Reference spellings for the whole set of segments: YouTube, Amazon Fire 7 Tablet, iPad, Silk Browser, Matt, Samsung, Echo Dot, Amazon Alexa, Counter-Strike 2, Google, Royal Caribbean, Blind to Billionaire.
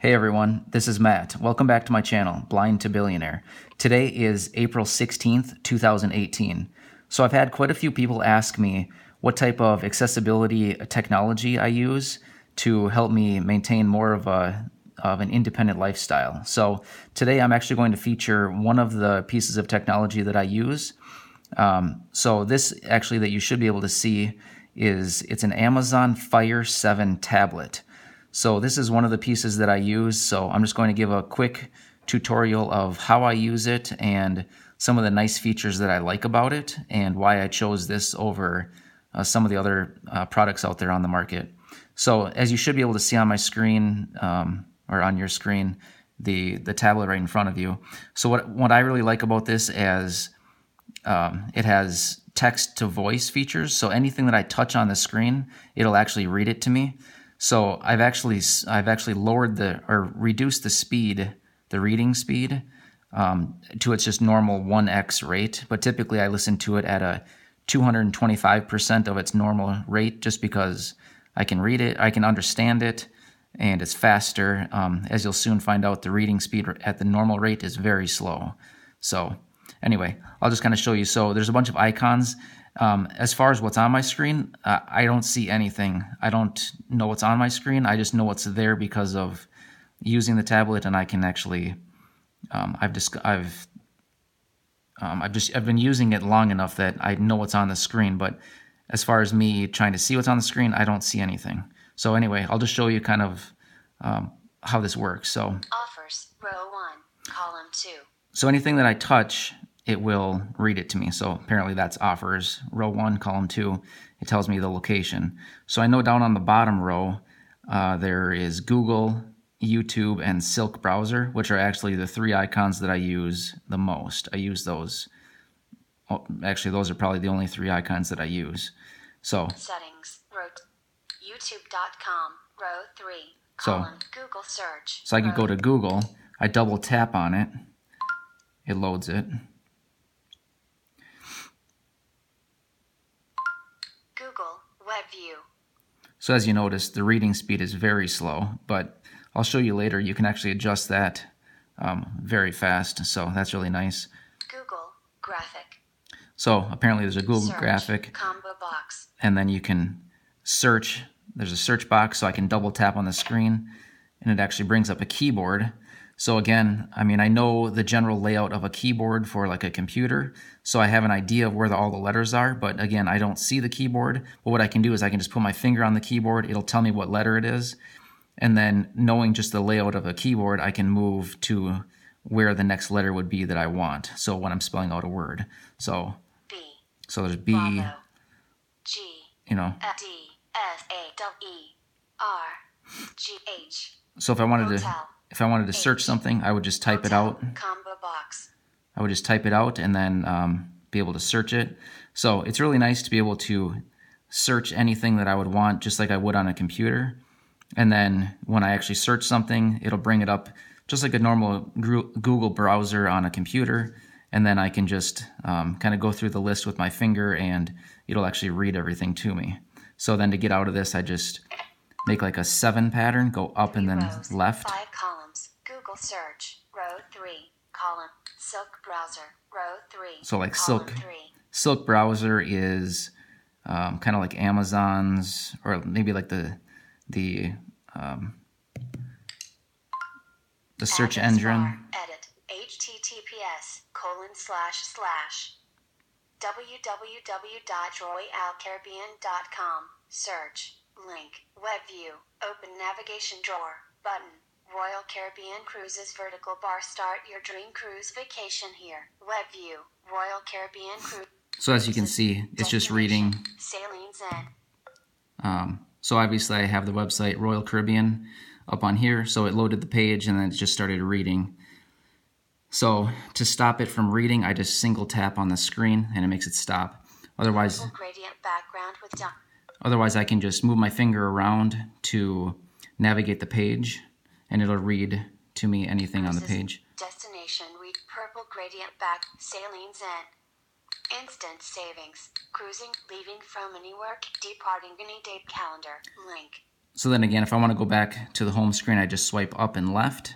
Hey everyone, this is Matt. Welcome back to my channel, Blind to Billionaire. Today is April 16th, 2018. So I've had quite a few people ask me what type of accessibility technology I use to help me maintain more of an independent lifestyle. So today I'm actually going to feature one of the pieces of technology that I use. So this actually that you should be able to see is it's an Amazon Fire 7 tablet. So this is one of the pieces that I use, so I'm just going to give a quick tutorial of how I use it and some of the nice features that I like about it and why I chose this over some of the other products out there on the market. So as you should be able to see on my screen, or on your screen, the tablet right in front of you. So what I really like about this is it has text-to-voice features, so anything that I touch on the screen, it'll actually read it to me. So I've actually lowered reduced the speed, the reading speed, to its just normal 1x rate. But typically I listen to it at a 225% of its normal rate, just because I can read it, I can understand it, and it's faster. As you'll soon find out, the reading speed at the normal rate is very slow. So anyway, I'll just kind of show you. So there's a bunch of icons. As far as what's on my screen, I don't see anything. I don't know what's on my screen. I just know what's there because of using the tablet, and I can actually, I've been using it long enough that I know what's on the screen. But as far as me trying to see what's on the screen, I don't see anything. So anyway, I'll just show you kind of how this works. So offers, row 1, column 2. So anything that I touch, it will read it to me. So apparently that's offers, row 1, column 2. It tells me the location. So I know down on the bottom row, there is Google, YouTube, and Silk Browser, which are actually the three icons that I use the most. I use those. Oh, actually, those are probably the only three icons that I use. So settings, row YouTube.com, row 3, column Google search. So I can go to Google. I double tap on it. It loads it. View. So as you notice, the reading speed is very slow, but I'll show you later. You can actually adjust that very fast, so that's really nice. Google graphic. So apparently there's a Google search graphic combo box, and then you can search. There's a search box, so I can double tap on the screen, and it actually brings up a keyboard. So again, I mean, I know the general layout of a keyboard for like a computer, so I have an idea of where all the letters are, but again, I don't see the keyboard. But what I can do is I can just put my finger on the keyboard, it'll tell me what letter it is, and then knowing just the layout of a keyboard, I can move to where the next letter would be that I want, so when I'm spelling out a word. So B. So there's B, Bravo, G, you know, D, S, A, W, E, R, G, H. So if I wanted to... If I wanted to search something, I would just type it out. Combo box. I would just type it out and then be able to search it. So it's really nice to be able to search anything that I would want, just like I would on a computer. And then when I actually search something, it'll bring it up just like a normal Google browser on a computer. And then I can just kind of go through the list with my finger, and it'll actually read everything to me. So then to get out of this, I just make like a 7 pattern, go up and then left. 5 columns, Google search, row 3, column, Silk Browser, row 3. So like Silk Browser is kind of like Amazon's, or maybe like the search engine. Edit https://www.royalcaribbean.com, search. Link, web view, open navigation drawer, button, Royal Caribbean Cruises vertical bar, start your dream cruise vacation here, web view, Royal Caribbean Cruise. So as you can see, it's just reading. Sailings in. So obviously I have the website Royal Caribbean up on here, so it loaded the page and then it just started reading. So to stop it from reading, I just single tap on the screen and it makes it stop. Otherwise, gradient background with dump. Otherwise, I can just move my finger around to navigate the page, and it'll read to me anything on the page. Destination week, purple gradient back, sailings in, instant savings, cruising, leaving from anywhere, departing any day calendar, link. So then again, if I want to go back to the home screen, I just swipe up and left.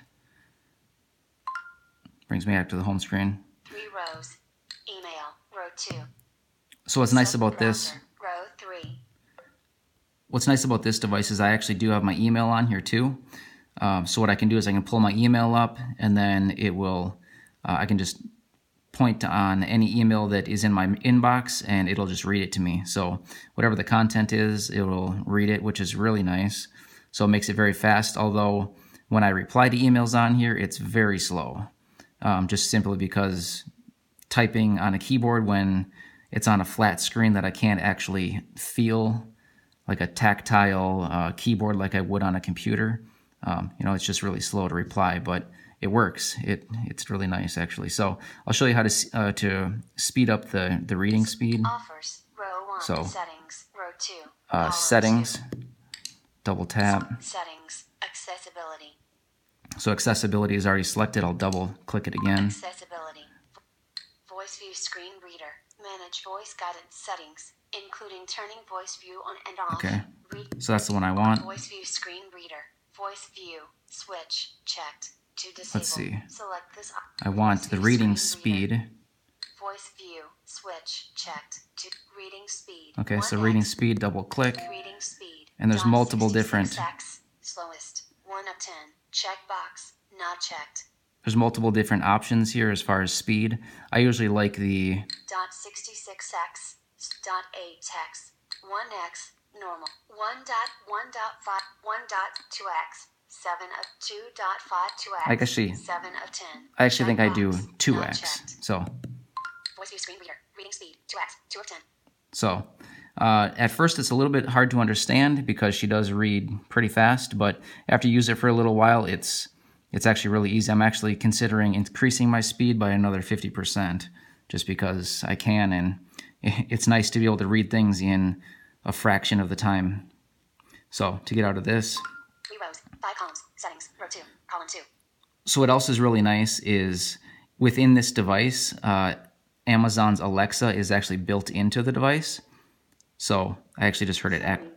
Brings me back to the home screen. 3 rows. Email. Row 2. So what's nice about this, row 3. What's nice about this device is I actually do have my email on here too. So what I can do is I can pull my email up, and then it will, I can just point on any email that is in my inbox, and it'll just read it to me. So whatever the content is, it will read it, which is really nice. So it makes it very fast, although when I reply to emails on here, it's very slow. Just simply because typing on a keyboard when it's on a flat screen that I can't actually feel like a tactile keyboard like I would on a computer, you know, it's just really slow to reply, but it works. It's really nice, actually. So I'll show you how to speed up the reading speed. Offers, row 1, so, settings, row 2. Settings, double tap. Settings, accessibility. So accessibility is already selected. I'll double click it again. Accessibility, voice view screen reader, manage voice guidance settings, including turning voice view on and off. Okay, so that's the one I want. Voice view screen reader, voice view, switch, checked. Let's see. Select this. I want the reading speed. Voice view switch checked to reading speed. Okay, so reading speed, double click. Reading speed. And there's multiple different. Slowest 1 of 10. Checkbox not checked. There's multiple different options here as far as speed. I usually like the. .66x. .8x. 1x normal. 1.1.5. 1.2x. 7 of 2.52x. I actually 7 of 10. I actually think I do 2x. So. Voice view screen reader reading speed 2x 2 of 10. So, at first it's a little bit hard to understand because she does read pretty fast, but after you use it for a little while, it's actually really easy. I'm actually considering increasing my speed by another 50% just because I can, and it's nice to be able to read things in a fraction of the time. So to get out of this. 5 columns, settings, row 2, column 2. So what else is really nice is within this device, Amazon's Alexa is actually built into the device. So I actually just heard it activate.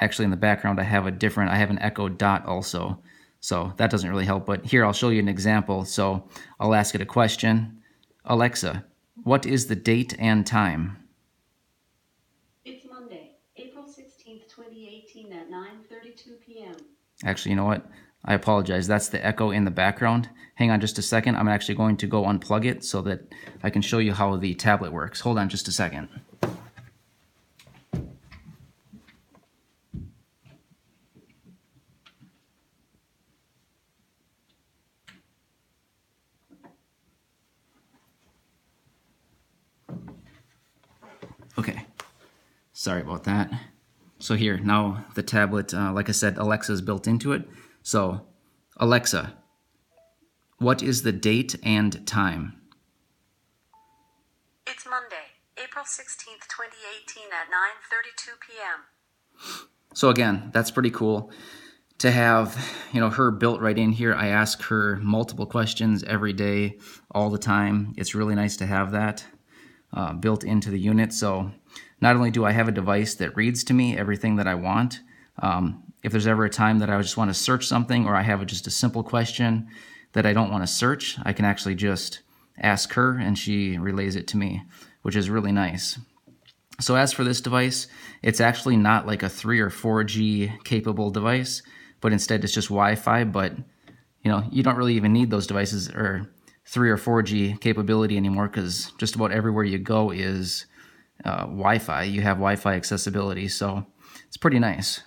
Actually in the background, I have an Echo Dot also. So that doesn't really help, but here I'll show you an example. So I'll ask it a question. Alexa, what is the date and time? 2018 at 9:32 p.m. Actually, you know what? I apologize. That's the echo in the background. Hang on just a second. I'm actually going to go unplug it so that I can show you how the tablet works. Hold on just a second. Okay. Sorry about that. So here, now the tablet, like I said, Alexa is built into it. So, Alexa, what is the date and time? It's Monday, April 16th, 2018 at 9:32 p.m. So again, that's pretty cool to have, you know, her built right in here. I ask her multiple questions every day, all the time. It's really nice to have that built into the unit. So not only do I have a device that reads to me everything that I want, if there's ever a time that I just want to search something, or I have just a simple question that I don't want to search, I can actually just ask her and she relays it to me, which is really nice. So as for this device, it's actually not like a 3 or 4G capable device, but instead it's just Wi-Fi, but you know, you don't really even need those devices or 3 or 4G capability anymore because just about everywhere you go is Wi-Fi. You have Wi-Fi accessibility, so it's pretty nice.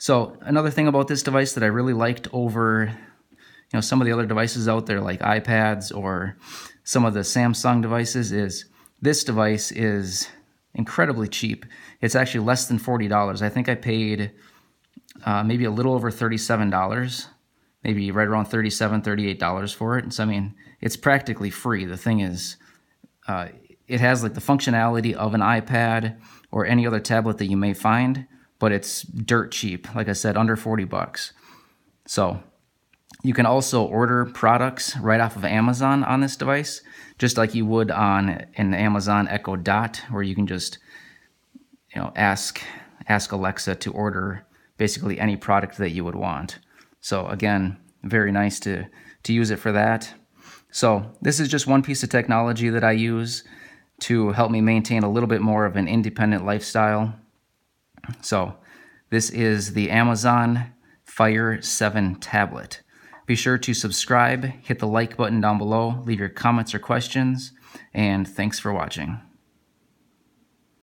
So another thing about this device that I really liked over, you know, some of the other devices out there like iPads or some of the Samsung devices is this device is incredibly cheap. It's actually less than $40. I think I paid maybe a little over $37, maybe right around $37, $38 for it. So I mean, it's practically free. The thing is, it has like the functionality of an iPad or any other tablet that you may find, but it's dirt cheap. Like I said, under $40. So you can also order products right off of Amazon on this device, just like you would on an Amazon Echo Dot, where you can just you know, ask Alexa to order basically any product that you would want. So again, very nice to use it for that. So this is just one piece of technology that I use to help me maintain a little bit more of an independent lifestyle. So this is the Amazon Fire 7 Tablet. Be sure to subscribe, hit the like button down below, leave your comments or questions, and thanks for watching.